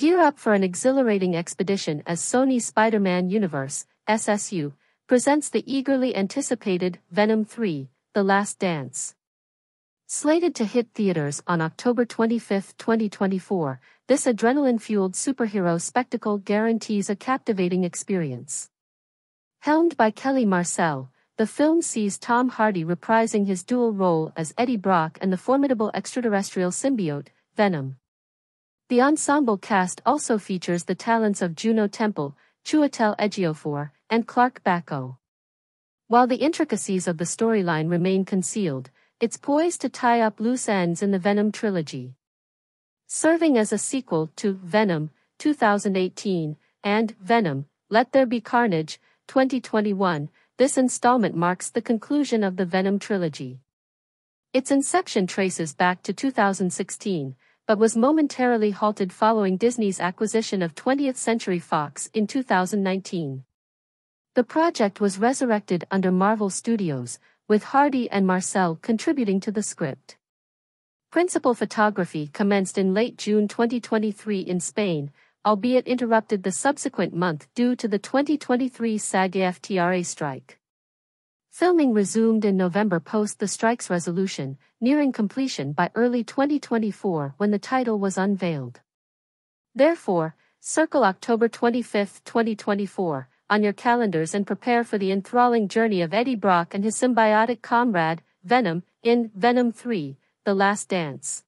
Gear up for an exhilarating expedition as Sony's Spider-Man Universe, SSU, presents the eagerly anticipated Venom 3, The Last Dance. Slated to hit theaters on October 25, 2024, this adrenaline-fueled superhero spectacle guarantees a captivating experience. Helmed by Kelly Marcel, the film sees Tom Hardy reprising his dual role as Eddie Brock and the formidable extraterrestrial symbiote, Venom. The ensemble cast also features the talents of Juno Temple, Chiwetel Ejiofor, and Clark Bacco. While the intricacies of the storyline remain concealed, it's poised to tie up loose ends in the Venom trilogy. Serving as a sequel to Venom 2018 and Venom, Let There Be Carnage 2021, this installment marks the conclusion of the Venom trilogy. Its inception traces back to 2016, but was momentarily halted following Disney's acquisition of 20th Century Fox in 2019. The project was resurrected under Marvel Studios, with Hardy and Marcel contributing to the script. Principal photography commenced in late June 2023 in Spain, albeit interrupted the subsequent month due to the 2023 SAG-AFTRA strike. Filming resumed in November post the strike's resolution, nearing completion by early 2024 when the title was unveiled. Therefore, circle October 25, 2024, on your calendars and prepare for the enthralling journey of Eddie Brock and his symbiotic comrade, Venom, in Venom 3, The Last Dance.